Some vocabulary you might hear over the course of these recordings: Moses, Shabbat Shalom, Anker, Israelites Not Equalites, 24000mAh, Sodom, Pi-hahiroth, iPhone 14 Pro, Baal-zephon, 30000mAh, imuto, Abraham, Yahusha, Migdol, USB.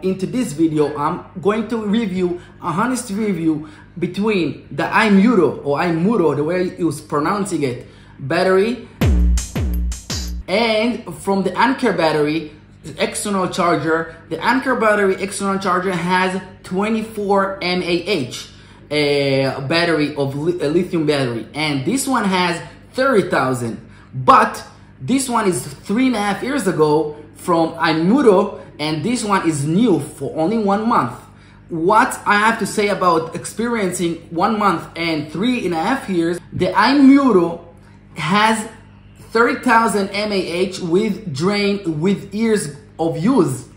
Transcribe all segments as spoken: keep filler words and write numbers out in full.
In today's video, I'm going to review a honest review between the imuto or imuto, the way you was pronouncing it, battery, and from the Anker battery, the external charger. The Anker battery external charger has twenty-four milliamp hour uh, battery of li a lithium battery, and this one has thirty thousand. But this one is three and a half years ago from imuto. And this one is new for only one month. What I have to say about experiencing one month and three and a half years, the imuto has thirty thousand mAh with drain with years of use.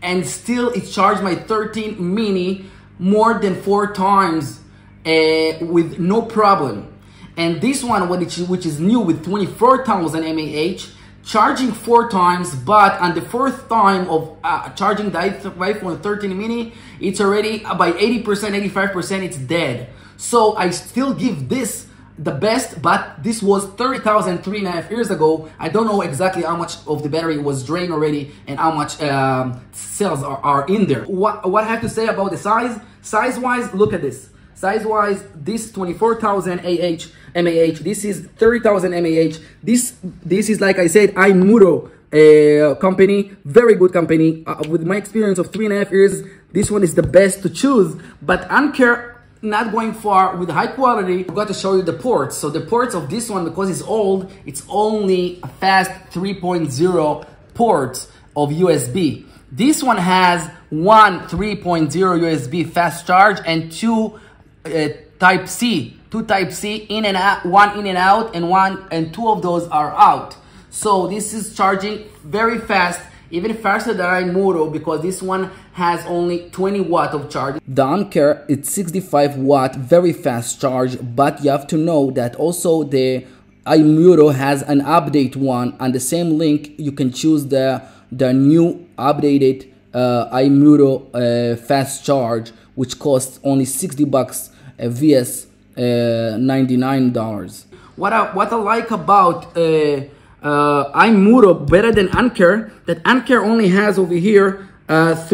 And still it charged my thirteen mini more than four times uh, with no problem. And this one, which is new with twenty-four thousand mAh, charging four times, but on the fourth time of uh, charging the iPhone thirteen mini, it's already by eighty percent, eighty-five percent, it's dead. So I still give this the best, but this was thirty thousand three and a half years ago. I don't know exactly how much of the battery was drained already and how much um, cells are, are in there. What, what I have to say about the size, size-wise, look at this. Size-wise, this twenty-four thousand mAh, this is thirty thousand mAh. This, this is, like I said, imuto uh, company, very good company. Uh, with my experience of three and a half years, this one is the best to choose. But Anker, not going far with high quality. I've got to show you the ports. So the ports of this one, because it's old, it's only a fast three point oh port of U S B. This one has one three point oh U S B fast charge and two Uh, type C, two type C in and out, one in and out, and one and two of those are out. So this is charging very fast, even faster than imuto, because this one has only twenty watt of charge. The Anker, it's sixty-five watt, very fast charge, but you have to know that also the imuto has an update one. On the same link, you can choose the the new updated uh, imuto uh, fast charge, which costs only sixty bucks. Uh, vs uh, ninety-nine dollars. What I, what I like about uh, uh, imuto better than Anker, that Anker only has over here uh,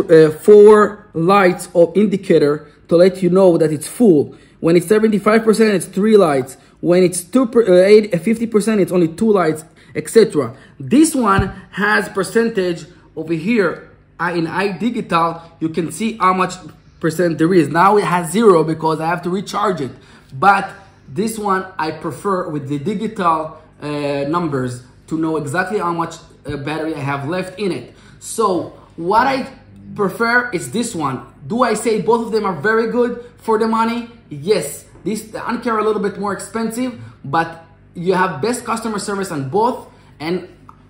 uh, four lights of indicator to let you know that it's full. When it's seventy-five percent, it's three lights. When it's two per, uh, eight, fifty percent, it's only two lights, et cetera. This one has percentage over here. In iDigital, you can see how much percent there is. Now it has zero because I have to recharge it, but this one I prefer with the digital uh, numbers to know exactly how much uh, battery I have left in it. So what I prefer is this one. Do I say both of them are very good for the money? Yes. This the Anker a little bit more expensive, but you have best customer service on both, and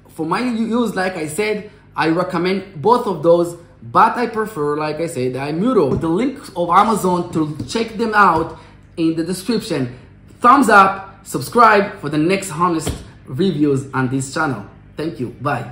for my use, like I said, I recommend both of those. But I prefer, like I said, the imuto. The link of Amazon to check them out in the description. Thumbs up, subscribe for the next honest reviews on this channel. Thank you, bye.